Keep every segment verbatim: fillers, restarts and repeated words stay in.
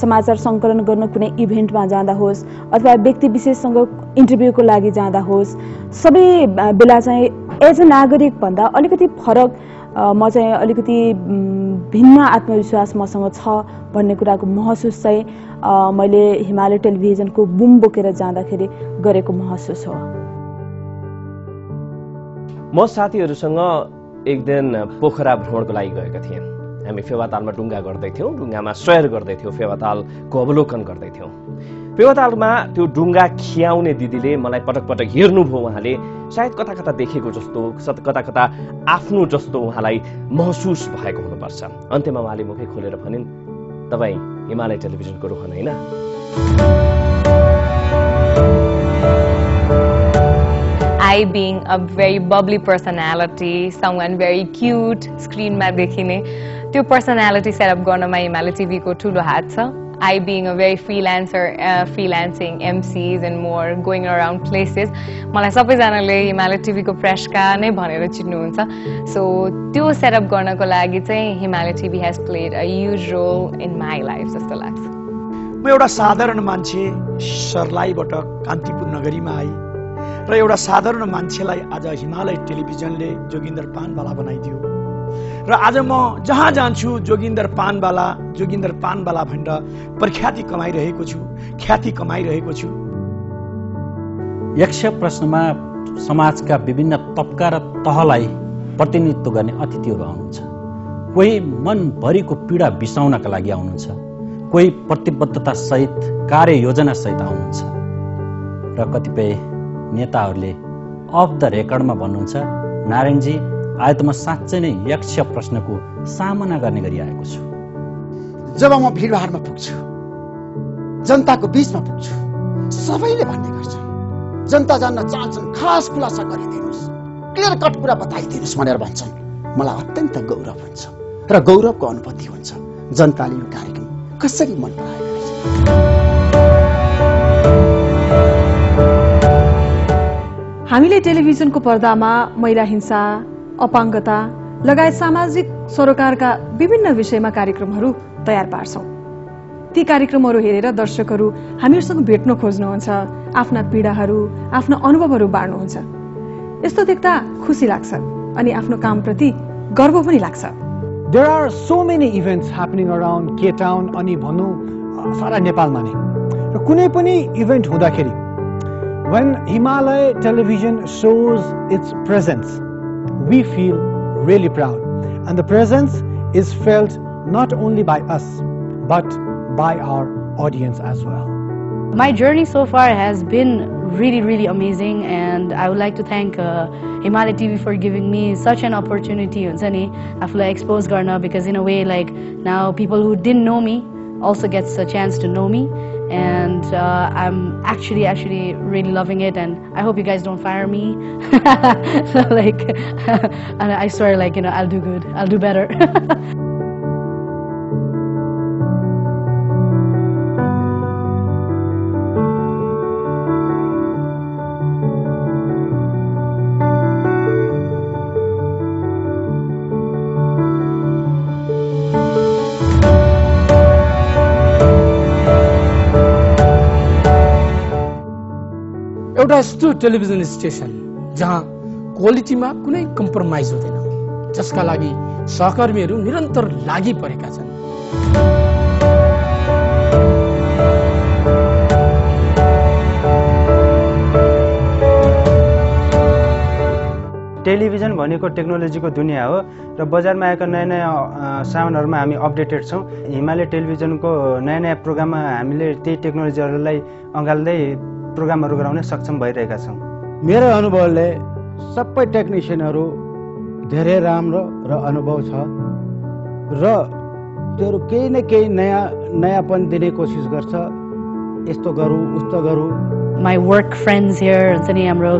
समाचार संकलन गर्न कुनै इभेन्टमा जाँदा होस् अथवा व्यक्ति विशेषसँग इन्टरभ्यूको लागि जाँदा होस् सबै बेला चाहिँ एज अ नागरिक भन्दा अलिकति फरक म चाहिँ अलिकति भिन्न आत्मविश्वास मसँग छ भन्ने कुराको महसुस चाहिँ मैले हिमालय टेलिभिजनको बुम बोकेर जाँदाखेरि गरेको महसुस हो। म साथीहरूसँग एक दिन पोखरा भ्रमणको लागि गएका थिएँ। हामी फेवातालमा डुङ्गा गर्दै थियौं, डुङ्गामा सैर गर्दै थियौं, फेवातालको अवलोकन गर्दै थियौं। फेवातालमा त्यो डुङ्गा खियाउने दिदीले मलाई पटक पटक हेर्नुभयो। उहाँले सायद कता कता देखेको जस्तो, कता कता आफ्नो जस्तो उहाँलाई महसुस भएको हुनुपर्छ। अन्त्यमा उहाँले मुखै खोलेर भनिन्, तपाई हिमालय टेलिभिजनको रोहन हैन? I being a very bubbly personality, someone very cute, screen ma dekhine त्यो personality set up गर्नमा हिमालय टिभी को ठूलो हात छ। I being a very freelancer, uh, freelancing M Cs and more, going around places, मलाई सबैजनाले हिमालय टिभी को प्रेसका नै भनेर चिन्नुहुन्छ। सो त्यो सेट अप गर्नको लागि चाहिँ Himalaya TV has played a huge role in my life जस्तो लाग्छ। म एउटा साधारण मान्छे सर्लाईबाट कान्तिपुर नगरीमा आए र एउटा साधारण मान्छेलाई आज हिमालय टेलिभिजनले जोगिन्दर पानवाला बनाइदियो र आज म जहाँ जान्छु जोगिन्दर पानवाला जोगिन्दर पानवाला भनेर प्रख्याति कमाइरहेको छु, ख्याति कमाइरहेको छु। यक्ष प्रश्नमा समाजका विभिन्न तबका र तहलाई प्रतिनिधित्व गर्ने अतिथिहरू आउनुहुन्छ। कोही मनभरिको पीडा बिसाउनका लागि आउनुहुन्छ, कोही प्रतिबद्धता सहित कार्ययोजना सहित आउनुहुन्छ र कतिपय नेताहरूले अफ द रेकर्डमा भन्नुहुन्छ, नारायणजी आज म साँच्चै नै यक्ष प्रश्नको सामना गर्ने गरी आएको छु। जब म भीडभाडमा पुग्छु, जनताको बीचमा पुग्छु, सबैले भन्ने गर्छन् जनता जान्न चाहन्छन्, खास खुलासा गरिदिनुस्, क्लियर कट कुरा बताइदिनुस् भनेर भन्छन्। मलाई अत्यन्त गौरव हुन्छ र गौरवको अनुभूति हुन्छ। जनताले यो कार्यक्रम कसरी मन पराएको रहेछ। हामीले टेलिभिजनको पर्दामा महिला हिंसा, अपाङ्गता लगायत सामाजिक सरोकारका विभिन्न विषयमा कार्यक्रमहरू तयार पार्छौं। ती कार्यक्रमहरू हेरेर दर्शकहरू हामीसँग भेट्न खोज्नुहुन्छ, आफ्ना पीडाहरू, आफ्ना अनुभवहरू बाँड्नुहुन्छ। यस्तो देख्दा खुसी लाग्छ अनि आफ्नो कामप्रति गर्व पनि लाग्छ। There are so many events happening around the town अनि भन्नु सारा नेपालमा नै र कुनै पनि इभेन्ट हुँदाखेरि when Himalaya Television shows its presence, we feel really proud. And the presence is felt not only by us, but by our audience as well. My journey so far has been really, really amazing. And I would like to thank uh, Himalaya T V for giving me such an opportunity. I feel exposed garna because in a way, like now people who didn't know me also gets a chance to know me. And uh, I'm actually, actually really loving it, and I hope you guys don't fire me. So like, and I swear, like you know, I'll do good, I'll do better. एउटा यस्तो television station जहाँ क्वालिटीमा कुनै compromise हुँदैन, जसका लागि सहकर्मीहरू निरन्तर लागि परेका छन्। टेलिभिजन भनेको टेक्नोलोजीको दुनियाँ हो र बजारमा आएका नयाँ नयाँ सामानहरूमा हामी अपडेटेड छौँ। हिमालय टेलिभिजनको नयाँ नयाँ प्रोग्राममा हामीले त्यही टेक्नोलोजीहरूलाई अँगाल्दै प्रोग्रामहरु गराउन सक्षम भइरहेका छौं। मेरो अनुभवले सबै टेक्निशियनहरु धेरै राम्रो र अनुभव छ र त्यो केही न केही नयाँ नयाँपन दिने कोसिस गर्छ, यस्तो गरौ उस्तो गरौ। माइ वर्क फ्रेन्ड्स हियर अनि हाम्रो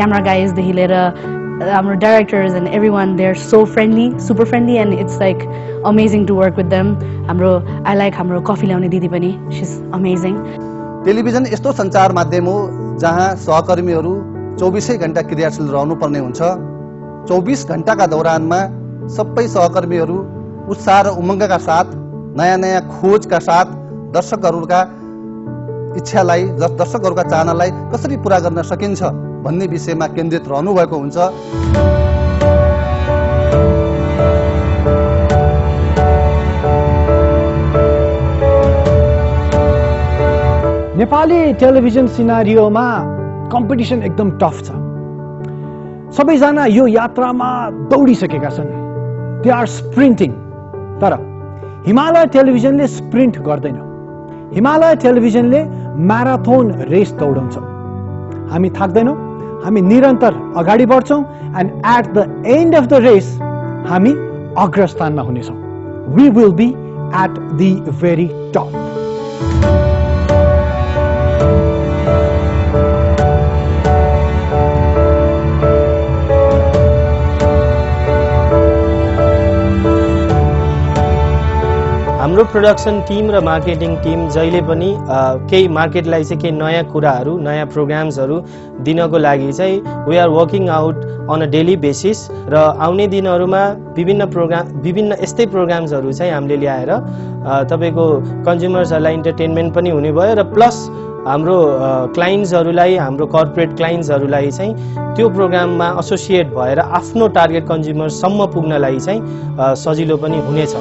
क्यामेरा गाइज देखि लिएर हाम्रो directors and everyone they are so friendly, super friendly and it's like amazing to work with them. हाम्रो आई लाइक हाम्रो कफी ल्याउने दिदी पनि, शी इज अमेजिङ। टेलिभिजन यस्तो संचार माध्यम हो जहाँ सहकर्मीहरू चौबीसै घण्टा क्रियाशील रहनुपर्ने हुन्छ। चौबीस घण्टाका दौरानमा सबै सहकर्मीहरू उत्साह र उमङ्गका साथ, नयाँ नयाँ खोजका साथ, दर्शकहरुका इच्छालाई दर्शकहरुका चाहनालाई कसरी पूरा गर्न सकिन्छ भन्ने विषयमा केन्द्रित रहनु भएको हुन्छ। नेपाली टेलिभिजन सिनारियोमा कम्पिटिसन एकदम टफ छ। सबैजना यो यात्रामा दौडिसकेका छन्। They are sprinting. तर हिमालय टेलिभिजनले स्प्रिन्ट गर्दैन। हिमालय टेलिभिजनले म्याराथन रेस दौडाउँछ। हामी थाक्दैनौं, हामी निरन्तर अगाडि बढ्छौं and at the end of the race हामी अग्रस्थानमा हुनेछौं। We will be at the very top. हाम्रो प्रोडक्शन टिम र मार्केटिङ टिम जहिले पनि केही मार्केटलाई चाहिँ केही नयाँ कुराहरू नयाँ प्रोग्राम्सहरू दिनको लागि चाहिँ we are working out on a daily basis र आउने दिनहरूमा विभिन्न प्रोग्राम विभिन्न यस्तै प्रोग्राम्सहरू चाहिँ हामीले ल्याएर तपाईको कन्ज्युमर्सहरुलाई इन्टरटेनमेन्ट पनि हुने भयो र प्लस हाम्रो क्लाइन्ट्सहरुलाई हाम्रो कर्पोरेट क्लाइन्ट्सहरुलाई चाहिँ त्यो प्रोग्राममा एसोसिएट भएर आफ्नो टार्गेट कन्ज्युमरसम्म पुग्नलाई चाहिँ सजिलो पनि हुनेछ।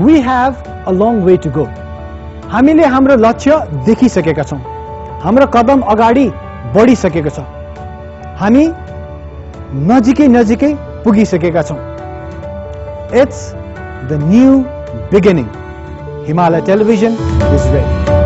We have a long way to go. हामीले हाम्रो लक्ष्य देखिसकेका छौं। हाम्रो कदम अगाडि बढिसकेको छ। हामी नजिकै नजिकै पुगिसकेका छौं। It's the new beginning. Himalaya Television is ready.